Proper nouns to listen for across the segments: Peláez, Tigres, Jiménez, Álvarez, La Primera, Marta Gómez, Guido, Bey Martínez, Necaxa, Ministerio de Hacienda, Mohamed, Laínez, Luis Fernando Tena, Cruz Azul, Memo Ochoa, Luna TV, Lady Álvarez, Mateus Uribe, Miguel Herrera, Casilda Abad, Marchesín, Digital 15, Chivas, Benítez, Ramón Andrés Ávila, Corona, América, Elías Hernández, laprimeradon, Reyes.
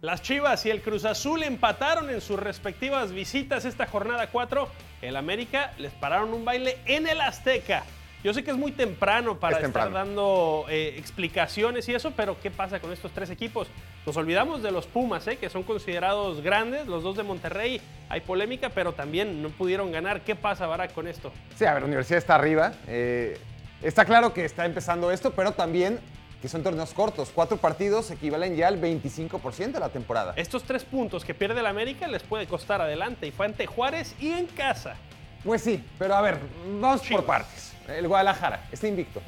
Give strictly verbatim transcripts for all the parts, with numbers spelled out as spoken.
Las Chivas y el Cruz Azul empataron en sus respectivas visitas esta jornada cuatro. El América les pararon un baile en el Azteca. Yo sé que es muy temprano para es estar temprano. dando eh, explicaciones y eso, pero ¿qué pasa con estos tres equipos? Nos olvidamos de los Pumas, eh, que son considerados grandes, los dos de Monterrey. Hay polémica, pero también no pudieron ganar. ¿Qué pasa, Barak, con esto? Sí, a ver, la Universidad está arriba. Eh, está claro que está empezando esto, pero también que son torneos cortos. Cuatro partidos equivalen ya al veinticinco por ciento de la temporada. Estos tres puntos que pierde el América les puede costar adelante. Y fue ante Juárez y en casa. Pues sí, pero a ver, vamos Chivas. por partes. El Guadalajara está invicto.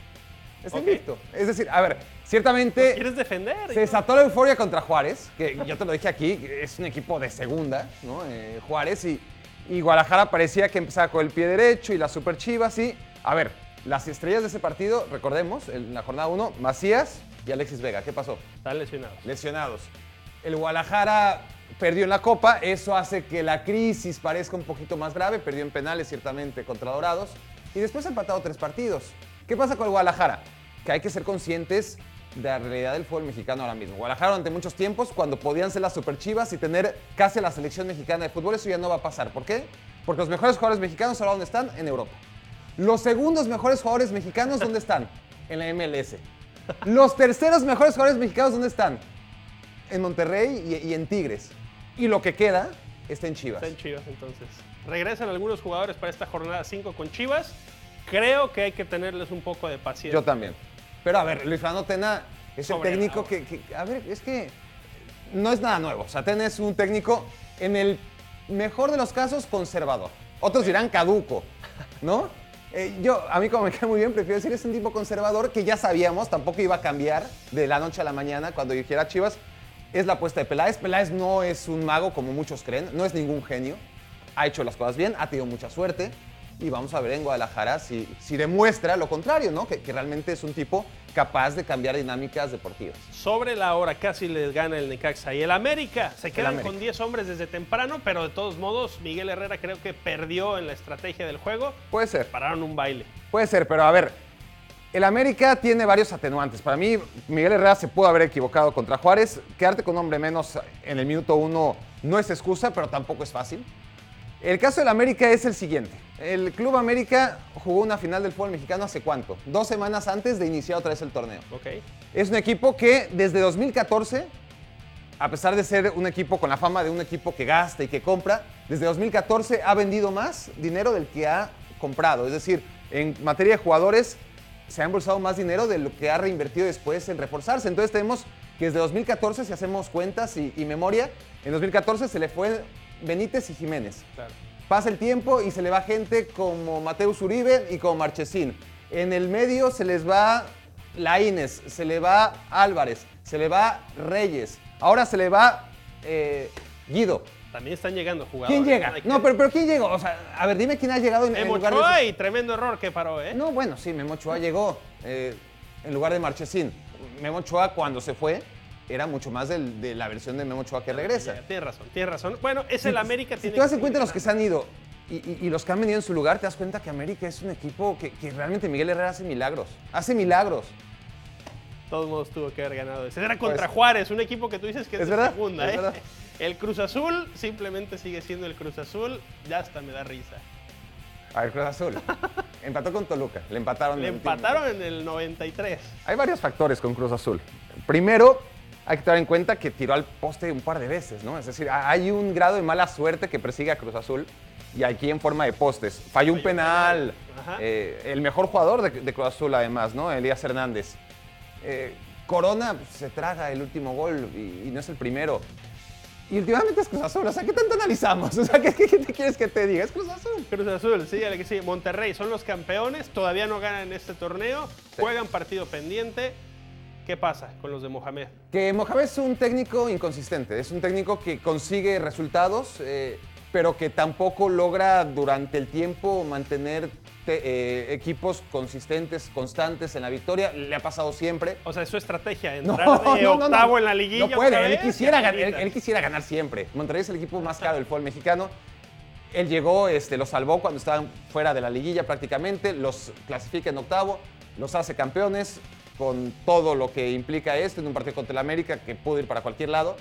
Está okay. invicto. Es decir, a ver, ciertamente... ¿Lo quieres defender? Se desató la euforia contra Juárez, que yo te lo dije aquí, es un equipo de segunda, ¿no? Eh, Juárez y, y Guadalajara parecía que empezaba con el pie derecho y las Super Chivas y... A ver, las estrellas de ese partido, recordemos, en la jornada uno, Macías y Alexis Vega. ¿Qué pasó? Están lesionados. Lesionados. El Guadalajara perdió en la Copa, eso hace que la crisis parezca un poquito más grave. Perdió en penales, ciertamente, contra Dorados. Y después ha empatado tres partidos. ¿Qué pasa con el Guadalajara? Que hay que ser conscientes de la realidad del fútbol mexicano ahora mismo. Guadalajara durante muchos tiempos, cuando podían ser las Super Chivas y tener casi la selección mexicana de fútbol, eso ya no va a pasar. ¿Por qué? Porque los mejores jugadores mexicanos, ¿ahora dónde están? En Europa. Los segundos mejores jugadores mexicanos, ¿dónde están? En la M L S. Los terceros mejores jugadores mexicanos, ¿dónde están? En Monterrey y, y en Tigres. Y lo que queda está en Chivas. Está en Chivas, entonces. Regresan algunos jugadores para esta jornada cinco con Chivas. Creo que hay que tenerles un poco de paciencia. Yo también. Pero a ver, Luis Fernando Tena es el técnico que, que... A ver, es que no es nada nuevo. O sea, Tena es un técnico, en el mejor de los casos, conservador. Otros dirán caduco, ¿no? Eh, yo, a mí como me cae muy bien, prefiero decir es un tipo conservador que ya sabíamos, tampoco iba a cambiar de la noche a la mañana cuando dirigiera Chivas. Es la apuesta de Peláez. Peláez no es un mago como muchos creen, no es ningún genio. Ha hecho las cosas bien, ha tenido mucha suerte. Y vamos a ver en Guadalajara si, si demuestra lo contrario, ¿no? Que, que realmente es un tipo capaz de cambiar dinámicas deportivas. Sobre la hora casi les gana el Necaxa. Y el América se quedan América. con diez hombres desde temprano, pero de todos modos Miguel Herrera creo que perdió en la estrategia del juego. Puede ser. Pararon un baile. Puede ser, pero a ver, el América tiene varios atenuantes. Para mí, Miguel Herrera se pudo haber equivocado contra Juárez. Quedarte con un hombre menos en el minuto uno no es excusa, pero tampoco es fácil. El caso del América es el siguiente. El Club América jugó una final del fútbol mexicano ¿hace cuánto? Dos semanas antes de iniciar otra vez el torneo. Okay. Es un equipo que desde dos mil catorce, a pesar de ser un equipo con la fama de un equipo que gasta y que compra, desde dos mil catorce ha vendido más dinero del que ha comprado. Es decir, en materia de jugadores se ha embolsado más dinero de lo que ha reinvertido después en reforzarse. Entonces tenemos que desde dos mil catorce, si hacemos cuentas y, y memoria, en dos mil catorce se le fue Benítez y Jiménez. Claro. Pasa el tiempo y se le va gente como Mateus Uribe y como Marchesín. En el medio se les va Laínez, se le va Álvarez, se le va Reyes. Ahora se le va eh, Guido. También están llegando jugadores. ¿Quién llega? No, pero, pero ¿quién llegó? O sea, a ver, dime quién ha llegado en, en lugar de... Memo Ochoa y tremendo error que paró, ¿eh? No, bueno, sí, Memo Ochoa llegó eh, en lugar de Marchesín. Memo Ochoa cuando se fue era mucho más del, de la versión de Memo Ochoa que regresa. Tienes razón, tienes razón. Bueno, es el América. Si, tiene si te das en cuenta los que se han ido y, y, y los que han venido en su lugar, te das cuenta que América es un equipo que, que realmente Miguel Herrera hace milagros. Hace milagros. De todos modos tuvo que haber ganado. Ese era contra pues, Juárez, un equipo que tú dices que es, es de verdad, segunda. Es ¿eh? Verdad. El Cruz Azul simplemente sigue siendo el Cruz Azul. Ya hasta me da risa. A ver, Cruz Azul. Empató con Toluca. Le empataron. Le en empataron el en el noventa y tres. Hay varios factores con Cruz Azul. Primero, hay que tener en cuenta que tiró al poste un par de veces, ¿no? Es decir, hay un grado de mala suerte que persigue a Cruz Azul y aquí en forma de postes. Falló un penal, penal. Eh, el mejor jugador de, de Cruz Azul además, ¿no? Elías Hernández. Eh, Corona pues, se traga el último gol y, y no es el primero. Y últimamente es Cruz Azul, o sea, ¿qué tanto analizamos? O sea, ¿qué, qué te quieres que te diga? Es Cruz Azul. Cruz Azul, sí, que sí. Monterrey son los campeones, todavía no ganan este torneo, sí. Juegan partido pendiente. ¿Qué pasa con los de Mohamed? Que Mohamed es un técnico inconsistente, es un técnico que consigue resultados, eh, pero que tampoco logra durante el tiempo mantener te, eh, equipos consistentes, constantes en la victoria. Le ha pasado siempre. O sea, es su estrategia, entrar no, de no, octavo no, no. en la liguilla. No puede, él quisiera, ganar, él, él quisiera ganar siempre. Monterrey es el equipo más caro del fútbol mexicano. Él llegó, este, lo salvó cuando estaban fuera de la liguilla prácticamente, los clasifica en octavo, los hace campeones, con todo lo que implica esto en un partido contra el América que pudo ir para cualquier lado.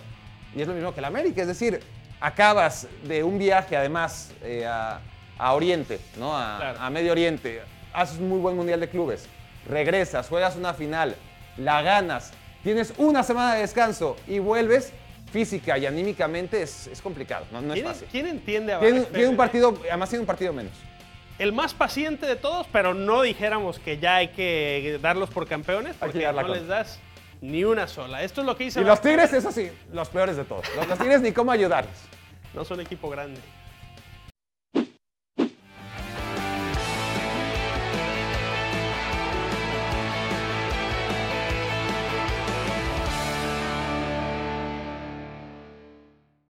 y es lo mismo que el América. Es decir, acabas de un viaje, además, eh, a, a Oriente, ¿no? A, claro. a Medio Oriente. Haces un muy buen Mundial de Clubes. Regresas, juegas una final, la ganas, tienes una semana de descanso y vuelves. Física y anímicamente es, es complicado, no, no es fácil. ¿Quién entiende a Vargas Tiene un partido, además tiene un partido menos. El más paciente de todos, pero no dijéramos que ya hay que darlos por campeones, porque no les das ni una sola. Esto es lo que hice. Y los Tigres, eso sí, los peores de todos. Los, los Tigres ni cómo ayudarlos. No son equipo grande.